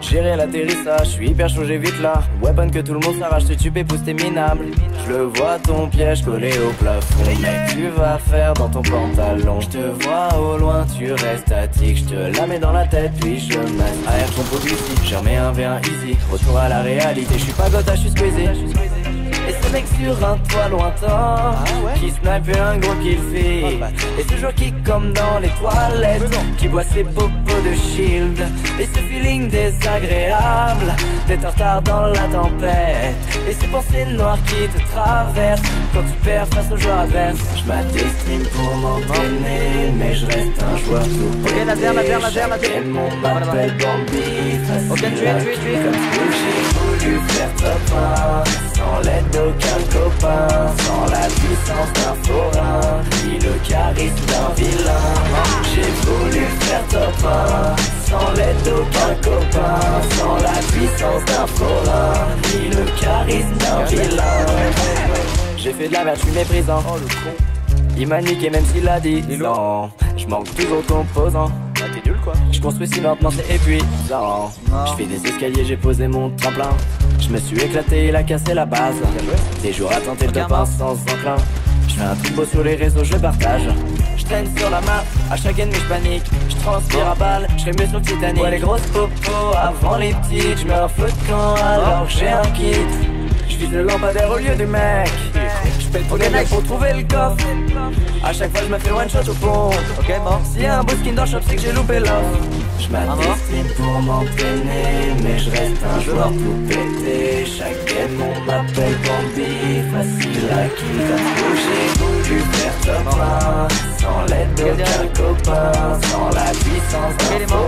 Gérer l'atterrissage, je suis hyper chaud, j'évite là. Weapon que tout le monde s'arrache, c'est tupé, pousse, t'es minable. Je le vois ton piège collé au plafond. Mec, tu vas faire dans ton pantalon. Je te vois au loin, tu restes statique. Je te la mets dans la tête, puis je mène AR ton publicité, j'en mets un V1 easy. Retour à la réalité, je suis pas Gotha, je suis squeezé. Et ce mec sur un toit lointain, qui snipe un gros kill fait. Et ce joueur qui comme dans les toilettes, qui boit ses popos de shield. Et ce feeling désagréable d'être en retard dans la tempête. Et ces pensées noires qui te traversent quand tu perds face aux joueurs adverses. Je m'attestime pour m'entraîner, mais je reste un joueur tout pété. J'ai mon appel Bambi, facile à tuer comme ce que j'ai voulu faire top 1. Sans l'aide d'aucun copain, sans la puissance d'un forain, ni le charisme d'un vilain. J'ai voulu faire top 1, sans l'aide d'aucun copain, sans la puissance d'un forain, ni le charisme d'un vilain. J'ai fait de la merde, je suis méprisant. Oh le con, il m'a niqué même s'il a dit non. Je manque toujours de composants. T'es nul quoi. Je construis si lentement, c'est épuisant. Je fais des escaliers, j'ai posé mon tremplin. Je me suis éclaté, il a cassé la base. Des jours à tenter le top 1 sans enclin. Je fais un truc beau sur les réseaux, je partage. Je traîne sur la map, à chaque ennemi je panique. Je transpire à balles, je serais mieux sur le Titanic. Ouais, les grosses popos avant les petites. Je mets un feu de camp alors que j'ai un kit. Je vise le lampadaire au lieu du mec. Je pète pour des mecs pour trouver le coffre. A chaque fois je me fais one shot au pont. S'il y a un beau skin dans le shop, c'est que j'ai loupé l'offre. Je m'attestime pour m'entraîner, mais je reste un joueur tout pété. Chaque game on m'appelle Bambi, facile à qui va bouger. J'ai voulu faire top 1, sans l'aide d'aucun copain, sans la puissance d'un